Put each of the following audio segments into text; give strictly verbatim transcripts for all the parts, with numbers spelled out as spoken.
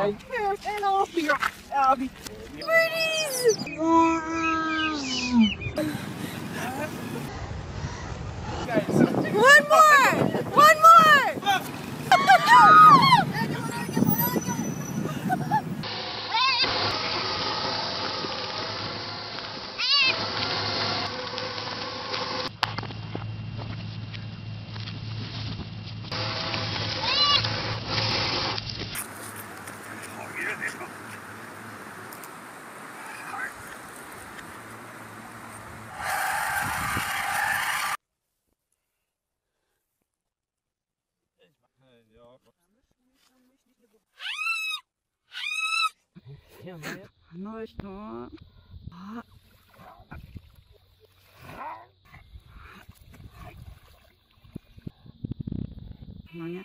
Hi. Hello. Birdies. One more. One more. No, it's not. No, yeah.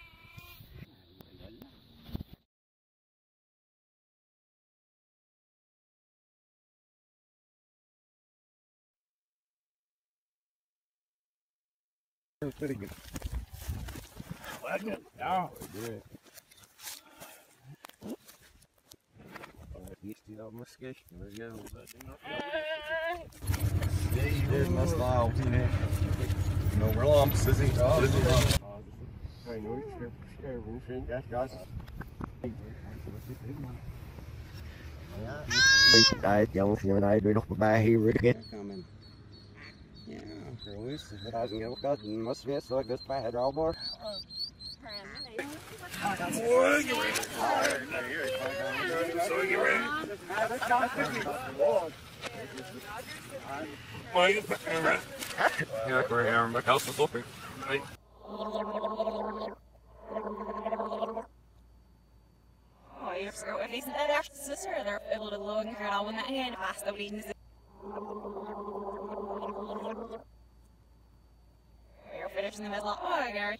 Pretty good. Oh, good. He's still on my sketch. There you go. There's my style. No lumps, is he? Oh, is he? I know you're scared for everything. That's guys. I don't know. I don't know. I don't know. Yeah, girls. I don't know. I don't know. I don't know. I don't know. I got so at least that after sister, they're able to lower her all in that hand fast. You're finishing them as long. Oh, Gary.